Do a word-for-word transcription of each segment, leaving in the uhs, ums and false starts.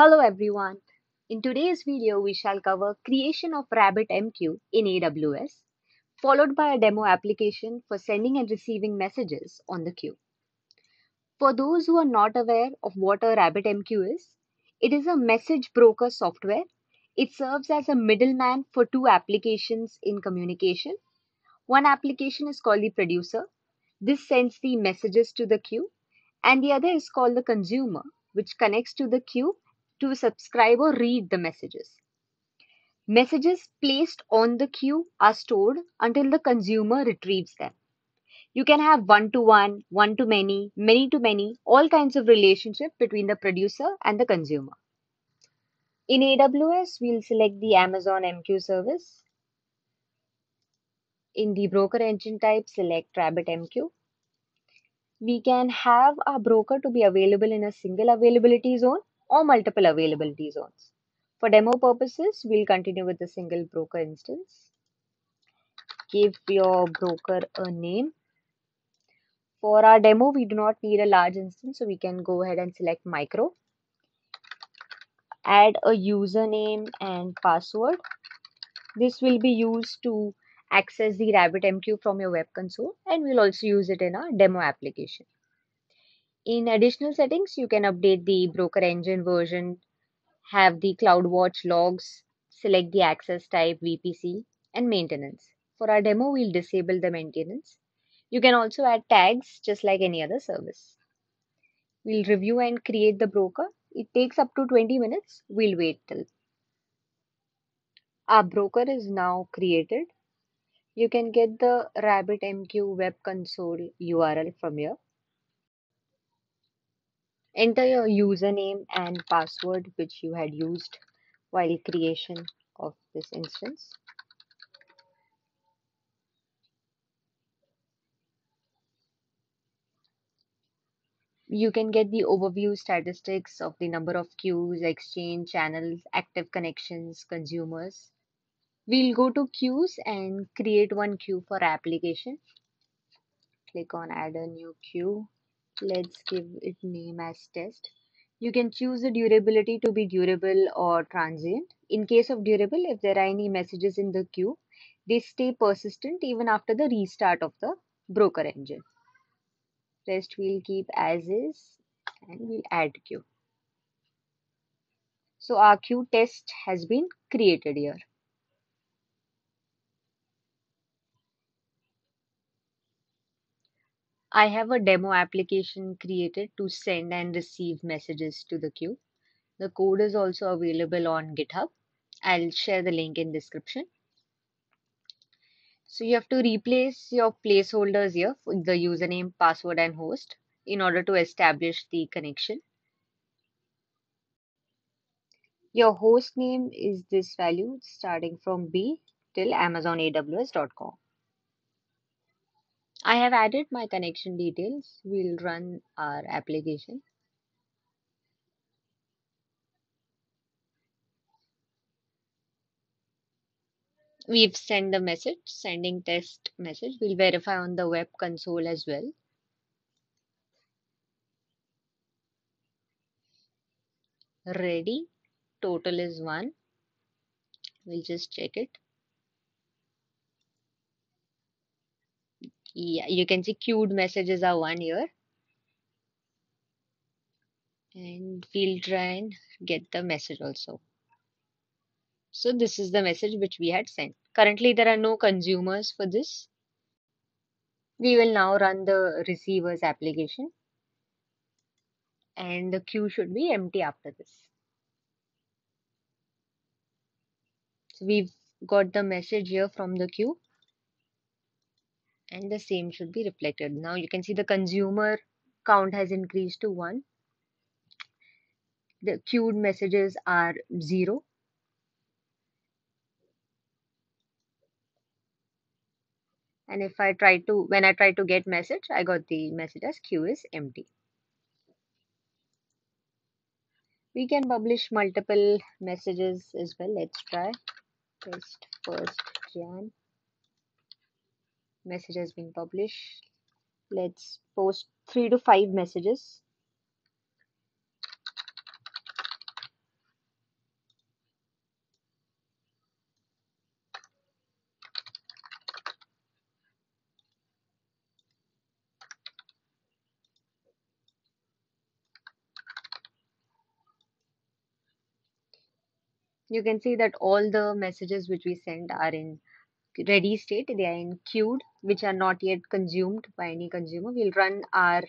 Hello everyone. In today's video, we shall cover creation of RabbitMQ in A W S, followed by a demo application for sending and receiving messages on the queue. For those who are not aware of what a RabbitMQ is, it is a message broker software. It serves as a middleman for two applications in communication. One application is called the producer. This sends the messages to the queue, and the other is called the consumer, which connects to the queue to subscribe or read the messages. Messages placed on the queue are stored until the consumer retrieves them. You can have one-to-one, one-to-many, many-to-many, all kinds of relationship between the producer and the consumer. In A W S, we'll select the Amazon M Q service. In the broker engine type, select RabbitMQ. We can have our broker to be available in a single availability zone or multiple availability zones. For demo purposes, we'll continue with the single broker instance. Give your broker a name. For our demo, we do not need a large instance, so we can go ahead and select micro. Add a username and password. This will be used to access the RabbitMQ from your web console, and we'll also use it in our demo application. In additional settings, you can update the broker engine version, have the CloudWatch logs, select the access type, V P C, and maintenance. For our demo, we'll disable the maintenance. You can also add tags just like any other service. We'll review and create the broker. It takes up to twenty minutes. We'll wait till. Our broker is now created. You can get the RabbitMQ web console U R L from here. Enter your username and password which you had used while creation of this instance. You can get the overview statistics of the number of queues, exchange channels, active connections, consumers. We'll go to queues and create one queue for application. Click on add a new queue. Let's give it name as test. You can choose the durability to be durable or transient. In case of durable, if there are any messages in the queue, they stay persistent even after the restart of the broker engine. Rest we'll keep as is and we'll add queue. So our queue test has been created here. I have a demo application created to send and receive messages to the queue. The code is also available on GitHub. I'll share the link in description. So you have to replace your placeholders here for the username, password, and host in order to establish the connection. Your host name is this value starting from B till amazon A W S dot com. I have added my connection details. We'll run our application. We've sent the message, sending test message. We'll verify on the web console as well. Ready. Total is one. We'll just check it. Yeah, you can see queued messages are one here. And we'll try and get the message also. So this is the message which we had sent. Currently, there are no consumers for this. We will now run the receivers application. And the queue should be empty after this. So we've got the message here from the queue. And the same should be reflected. Now you can see the consumer count has increased to one. The queued messages are zero. And if I try to, when I try to get message, I got the message as queue is empty. We can publish multiple messages as well. Let's try. Test first Jan. Message has been published. Let's post three to five messages. you can see that all the messages which we send are in ready state. They are in queued, which are not yet consumed by any consumer. We'll run our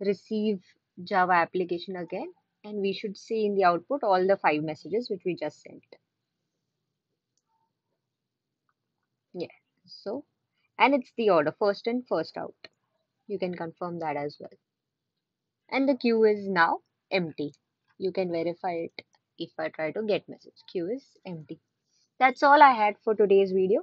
receive Java application again, and we should see in the output all the five messages which we just sent. Yeah, so, and it's the order first in, first out. You can confirm that as well. And the queue is now empty. You can verify it if I try to get message. Queue is empty. That's all I had for today's video.